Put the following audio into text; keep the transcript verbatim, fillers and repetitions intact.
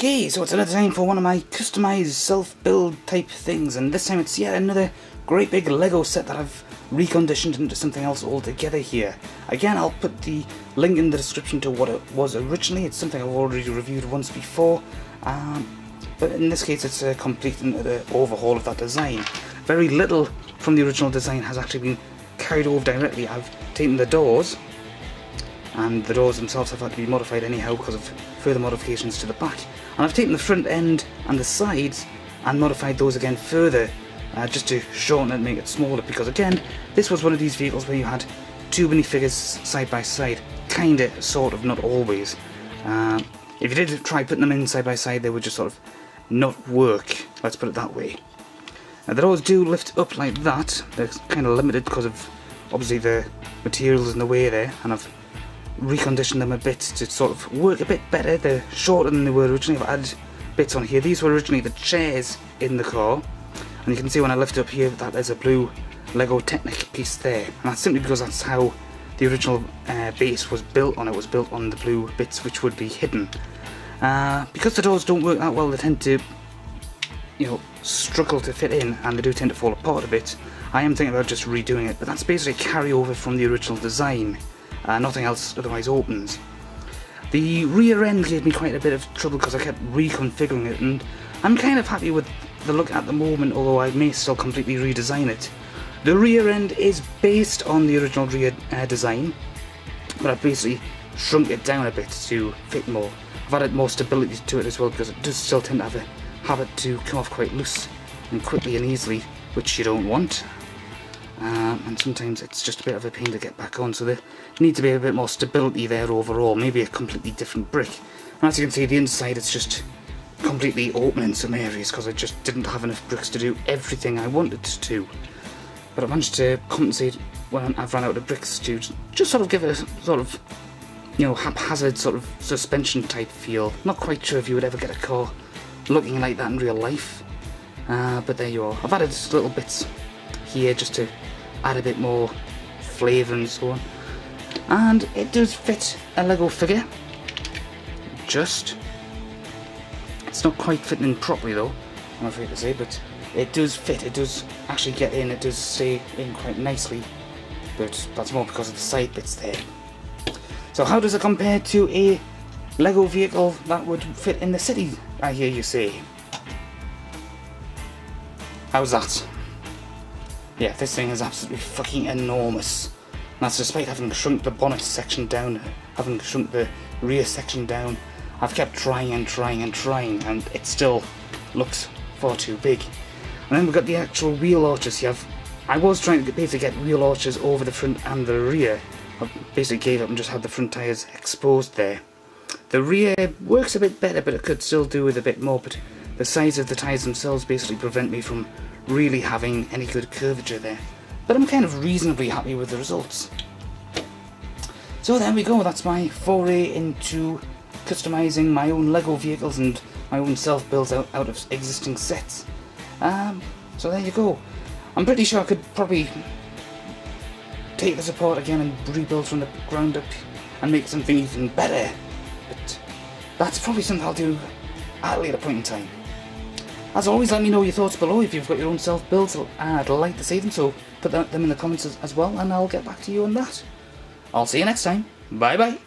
Okay, so it's another time for one of my customised self-build type things, and this time it's yet another great big Lego set that I've reconditioned into something else altogether here. Again, I'll put the link in the description to what it was originally. It's something I've already reviewed once before, um, but in this case it's a complete and utter overhaul of that design. Very little from the original design has actually been carried over directly. I've taken the doors, and the doors themselves have had to be modified anyhow because of further modifications to the back. And I've taken the front end and the sides and modified those again further, uh, just to shorten it and make it smaller, because again, this was one of these vehicles where you had too many figures side by side, kinda, sort of, not always. Uh, if you did try putting them in side by side, they would just sort of not work, let's put it that way. Now, the doors do lift up like that. They're kind of limited because of obviously the materials in the way there, and I've recondition them a bit to sort of work a bit better. They're shorter than they were originally. I've added bits on here. These were originally the chairs in the car, and you can see when I lift up here that there's a blue Lego Technic piece there, and that's simply because that's how the original uh, base was built on. It was built on the blue bits which would be hidden. Uh, because the doors don't work that well, they tend to, you know, struggle to fit in, and they do tend to fall apart a bit. I am thinking about just redoing it, but that's basically carryover from the original design. Uh, nothing else otherwise opens. The rear end gave me quite a bit of trouble because I kept reconfiguring it, and I'm kind of happy with the look at the moment, although I may still completely redesign it. The rear end is based on the original rear uh, design, but I've basically shrunk it down a bit to fit more. I've added more stability to it as well, because it does still tend to have a habit to come off quite loose and quickly and easily, which you don't want. Um, and sometimes it's just a bit of a pain to get back on, so there needs to be a bit more stability there overall, maybe a completely different brick. And as you can see, the inside it's just completely open in some areas because I just didn't have enough bricks to do everything I wanted to. But I managed to compensate when I've run out of bricks to just sort of give it a sort of, you know, haphazard sort of suspension type feel. Not quite sure if you would ever get a car looking like that in real life, uh, but there you are. I've added little bits here just to add a bit more flavour and so on, and it does fit a Lego figure. Just, it's not quite fitting in properly though, I'm afraid to say, but it does fit. It does actually get in. It does stay in quite nicely, but that's more because of the side bits there. So how does it compare to a Lego vehicle that would fit in the city, I hear you say? How's that? Yeah, this thing is absolutely fucking enormous. And that's despite having shrunk the bonnet section down, having shrunk the rear section down. I've kept trying and trying and trying, and it still looks far too big. And then we've got the actual wheel arches here. I've, I was trying to basically get wheel arches over the front and the rear. I basically gave up and just had the front tyres exposed there. The rear works a bit better, but it could still do with a bit more. But the size of the tyres themselves basically prevent me from really having any good curvature there, but I'm kind of reasonably happy with the results. So there we go, that's my foray into customising my own Lego vehicles and my own self-builds out, out of existing sets. Um, so there you go. I'm pretty sure I could probably take this apart again and rebuild from the ground up and make something even better, but that's probably something I'll do at a later point in time. As always, let me know your thoughts below. If you've got your own self-builds, I'd like to see them, so put them in the comments as well, and I'll get back to you on that. I'll see you next time. Bye-bye.